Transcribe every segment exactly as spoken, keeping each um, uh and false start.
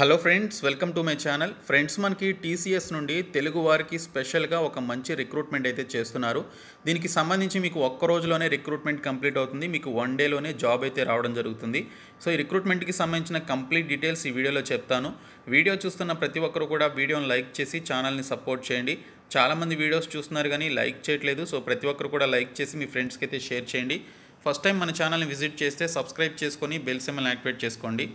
Hello friends, welcome to my channel. Friends, మనకి TCS నుండి తెలుగు వారికి స్పెషల్గా ఒక మంచి రిక్రూట్మెంట్ అయితే చేస్తున్నారు. దీనికి సంబంధించి మీకు ఒక్క రోజులోనే రిక్రూట్మెంట్ కంప్లీట్ అవుతుంది. మీకు వన్ డేలోనే జాబ్ అయితే రావడం జరుగుతుంది. సో ఈ రిక్రూట్మెంట్కి సంబంధించిన కంప్లీట్ డీటెయిల్స్ ఈ వీడియోలో చెప్తాను. వీడియో చూస్తున్న ప్రతి ఒక్కరు కూడా వీడియోని లైక్ చేసి ఛానల్ని సపోర్ట్ చేయండి. చాలామంది వీడియోస్ చూస్తున్నారు కానీ లైక్ చేయట్లేదు. సో ప్రతి ఒక్కరు కూడా లైక్ చేసి మీ ఫ్రెండ్స్కి అయితే షేర్ చేయండి. ఫస్ట్ టైం మన ఛానల్ని విజిట్ చేస్తే సబ్స్క్రైబ్ చేసుకొని బెల్ సింబల్ని యాక్టివేట్ చేసుకోండి.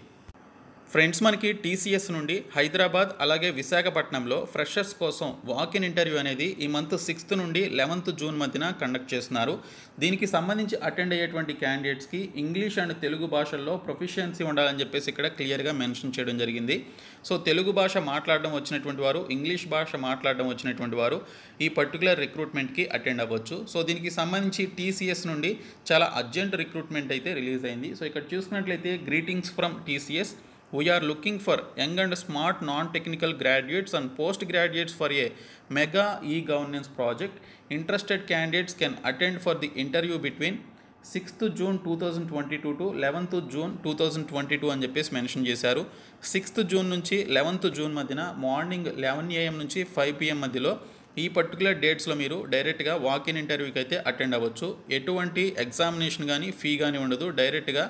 ఫ్రెండ్స్, మనకి టీసీఎస్ నుండి హైదరాబాద్ అలాగే విశాఖపట్నంలో ఫ్రెషర్స్ కోసం వాక్ ఇన్ ఇంటర్వ్యూ అనేది ఈ మంత్ సిక్స్త్ నుండి లెవెన్త్ జూన్ మధ్యన కండక్ట్ చేస్తున్నారు. దీనికి సంబంధించి అటెండ్ అయ్యేటువంటి క్యాండిడేట్స్కి ఇంగ్లీష్ అండ్ తెలుగు భాషల్లో ప్రొఫిషియన్సీ ఉండాలని చెప్పేసి ఇక్కడ క్లియర్గా మెన్షన్ చేయడం జరిగింది. సో తెలుగు భాష మాట్లాడడం వచ్చినటువంటి వారు, ఇంగ్లీష్ భాష మాట్లాడడం వచ్చినటువంటి వారు ఈ పర్టికులర్ రిక్రూట్మెంట్కి అటెండ్ అవ్వచ్చు. సో దీనికి సంబంధించి టీసీఎస్ నుండి చాలా అర్జెంట్ రిక్రూట్మెంట్ అయితే రిలీజ్ అయింది. సో ఇక్కడ చూసుకున్నట్లయితే greetings from TCS. We are looking for young and smart non-technical graduates and post-graduates for a mega e-governance project. Interested candidates can attend for the interview between sixth June two thousand twenty two to eleventh June two thousand twenty two అని చెప్పేసి mention చేశారు. Sixth June నుంచి eleventh June మధ్యన morning eleven AM నుంచి five PM మధ్యలో ఈ particular డేట్స్లో మీరు డైరెక్ట్గా వాక్ ఇన్ ఇంటర్వ్యూకి అయితే అటెండ్ అవ్వచ్చు. ఎటువంటి ఎగ్జామినేషన్ కానీ ఫీ కానీ ఉండదు. డైరెక్ట్గా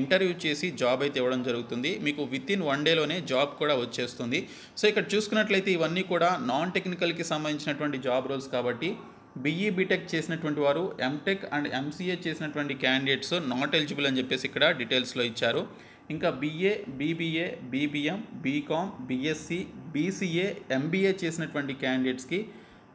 ఇంటర్వ్యూ చేసి జాబ్ అయితే ఇవ్వడం జరుగుతుంది. మీకు విత్ ఇన్ వన్ డేలోనే జాబ్ కూడా వచ్చేస్తుంది. సో ఇక్కడ చూసుకున్నట్లయితే ఇవన్నీ కూడా నాన్ టెక్నికల్కి సంబంధించినటువంటి జాబ్ రోల్స్ కాబట్టి బీఈ బీటెక్ చేసినటువంటి వారు, ఎంటెక్ అండ్ ఎంసీఏ చేసినటువంటి క్యాండిడేట్స్ నాట్ ఎలిజిబుల్ అని చెప్పేసి ఇక్కడ డీటెయిల్స్లో ఇచ్చారు. ఇంకా BA, BBA, BBM, BCom, BSc, BCA, MBA చేసినటువంటి క్యాండిడేట్స్కి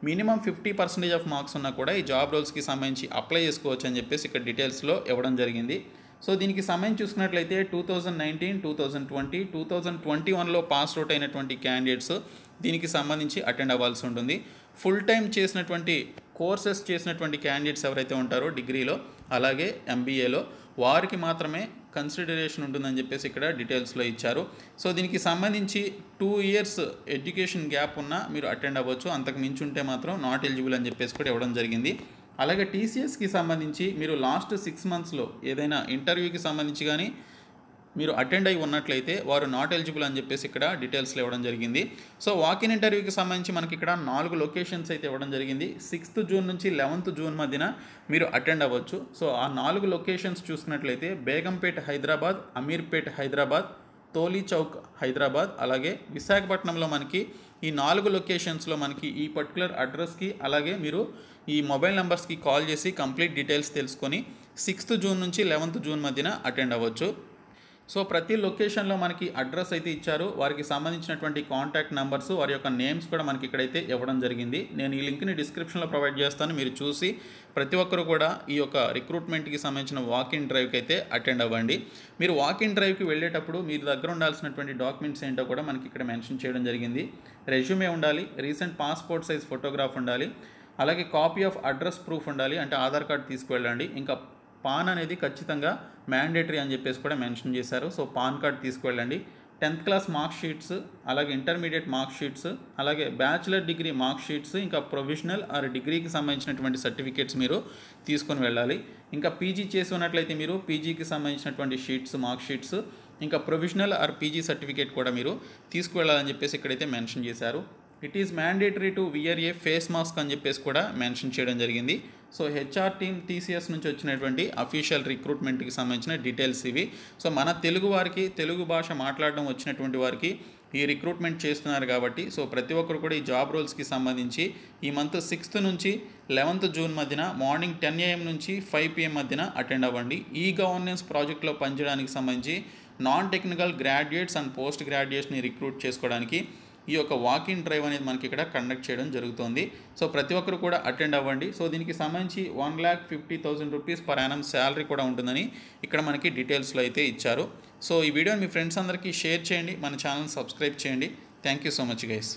minimum fifty percentage of marks ఉన్నా కూడా ఈ జాబ్ రోల్స్కి సంబంధించి అప్లై చేసుకోవచ్చు అని చెప్పేసి ఇక్కడ డీటెయిల్స్లో ఇవ్వడం జరిగింది. సో దీనికి సంబంధించి చూసుకున్నట్లయితే two thousand nineteen two thousand twenty two thousand twenty వన్లో పాస్ అవుట్ అయినటువంటి క్యాండిడేట్స్ దీనికి సంబంధించి అటెండ్ అవ్వాల్సి ఉంటుంది. ఫుల్ టైం చేసినటువంటి కోర్సెస్ చేసినటువంటి క్యాండిడేట్స్ ఎవరైతే ఉంటారో డిగ్రీలో అలాగే ఎంబీఏలో వారికి మాత్రమే కన్సిడరేషన్ ఉంటుందని చెప్పేసి ఇక్కడ డీటెయిల్స్లో ఇచ్చారు. సో దీనికి సంబంధించి టూ ఇయర్స్ ఎడ్యుకేషన్ గ్యాప్ ఉన్నా మీరు అటెండ్ అవ్వచ్చు. అంతకు మించి ఉంటే మాత్రం నాట్ ఎలిజిబుల్ అని చెప్పేసి కూడా ఇవ్వడం జరిగింది. అలాగే టీసీఎస్కి సంబంధించి మీరు లాస్ట్ సిక్స్ మంత్స్లో ఏదైనా ఇంటర్వ్యూకి సంబంధించి కానీ మీరు అటెండ్ అయి ఉన్నట్లయితే వారు నాట్ ఎలిజిబుల్ అని చెప్పేసి ఇక్కడ డీటెయిల్స్లో ఇవ్వడం జరిగింది. సో వాక్ ఇన్ ఇంటర్వ్యూకి సంబంధించి మనకి ఇక్కడ నాలుగు లొకేషన్స్ అయితే ఇవ్వడం జరిగింది. సిక్స్త్ జూన్ నుంచి లెవెన్త్ జూన్ మధ్యన మీరు అటెండ్ అవ్వచ్చు. సో ఆ నాలుగు లొకేషన్స్ చూసుకున్నట్లయితే బేగంపేట్ హైదరాబాద్, అమీర్పేట్ హైదరాబాద్, తోలీ చౌక్ హైదరాబాద్, అలాగే విశాఖపట్నంలో మనకి ఈ నాలుగు లొకేషన్స్లో మనకి ఈ పర్టికులర్ అడ్రస్కి అలాగే మీరు ఈ మొబైల్ నెంబర్స్కి కాల్ చేసి కంప్లీట్ డీటెయిల్స్ తెలుసుకొని సిక్స్త్ జూన్ నుంచి లెవెన్త్ జూన్ మధ్యన అటెండ్ అవ్వచ్చు. సో ప్రతి లొకేషన్లో మనకి అడ్రస్ అయితే ఇచ్చారు. వారికి సంబంధించినటువంటి కాంటాక్ట్ నెంబర్స్, వారి యొక్క నేమ్స్ కూడా మనకి ఇక్కడైతే ఇవ్వడం జరిగింది. నేను ఈ లింక్ని డిస్క్రిప్షన్లో ప్రొవైడ్ చేస్తాను. మీరు చూసి ప్రతి ఒక్కరు కూడా ఈ యొక్క రిక్రూట్మెంట్కి సంబంధించిన వాక్ ఇన్ డ్రైవ్కి అయితే అటెండ్ అవ్వండి. మీరు వాక్ ఇన్ డ్రైవ్కి వెళ్ళేటప్పుడు మీ దగ్గర ఉండాల్సినటువంటి డాక్యుమెంట్స్ ఏంటో కూడా మనకి ఇక్కడ మెన్షన్ చేయడం జరిగింది. రెజ్యూమే ఉండాలి, రీసెంట్ పాస్పోర్ట్ సైజ్ ఫోటోగ్రాఫ్ ఉండాలి, అలాగే కాపీ ఆఫ్ అడ్రస్ ప్రూఫ్ ఉండాలి, అంటే ఆధార్ కార్డ్ తీసుకువెళ్ళండి. ఇంకా పాన్ అనేది ఖచ్చితంగా మ్యాండేటరీ అని చెప్పేసి కూడా మెన్షన్ చేశారు. సో పాన్ కార్డ్ తీసుకువెళ్ళండి. టెన్త్ క్లాస్ మార్క్ షీట్స్, అలాగే ఇంటర్మీడియట్ మార్క్ షీట్స్, అలాగే బ్యాచిలర్ డిగ్రీ మార్క్ షీట్స్, ఇంకా ప్రొవిజనల్ ఆర్ డిగ్రీకి సంబంధించినటువంటి సర్టిఫికేట్స్ మీరు తీసుకొని వెళ్ళాలి. ఇంకా పీజీ చేసి ఉన్నట్లయితే మీరు పీజీకి సంబంధించినటువంటి షీట్స్, మార్క్ షీట్స్, ఇంకా ప్రొవిజనల్ ఆర్ పీజీ సర్టిఫికేట్ కూడా మీరు తీసుకువెళ్ళాలని చెప్పేసి ఇక్కడైతే మెన్షన్ చేశారు. It is mandatory to wear a face mask అని చెప్పేసి కూడా మెన్షన్ చేయడం జరిగింది. సో హెచ్ఆర్ టీమ్ టీసీఎస్ నుంచి వచ్చినటువంటి అఫీషియల్ రిక్రూట్మెంట్కి సంబంధించిన డీటెయిల్స్ ఇవి. సో మన తెలుగు వారికి, తెలుగు భాష మాట్లాడడం వచ్చినటువంటి వారికి ఈ రిక్రూట్మెంట్ చేస్తున్నారు కాబట్టి సో ప్రతి ఒక్కరు కూడా ఈ జాబ్ రోల్స్కి సంబంధించి ఈ మంత్ సిక్స్త్ నుంచి లెవెన్త్ జూన్ మధ్యన మార్నింగ్ టెన్ ఏఎం నుంచి ఫైవ్ పిఎం మధ్యన అటెండ్ అవ్వండి. ఈ గవర్నెన్స్ ప్రాజెక్ట్లో పనిచేయడానికి సంబంధించి non technical graduates and post గ్రాడ్యుయేట్స్ని రిక్రూట్ చేసుకోవడానికి ఈ యొక్క వాక్ ఇన్ డ్రైవ్ అనేది మనకి ఇక్కడ కండక్ట్ చేయడం జరుగుతుంది. సో ప్రతి ఒక్కరు కూడా అటెండ్ అవ్వండి. సో దీనికి సంబంధించి one lakh fifty thousand rupees per annum salary కూడా ఉంటుందని ఇక్కడ మనకి డీటెయిల్స్లో అయితే ఇచ్చారు. సో ఈ వీడియోని మీ ఫ్రెండ్స్ అందరికీ షేర్ చేయండి. మన ఛానల్ సబ్స్క్రైబ్ చేయండి. Thank you so much guys.